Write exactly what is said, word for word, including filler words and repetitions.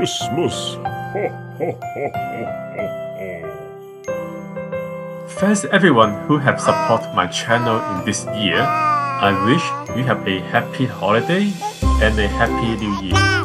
Christmas. Ho, ho, ho, ho, ho. Thanks everyone who have supported my channel in this year. I wish you have a happy holiday and a happy new year.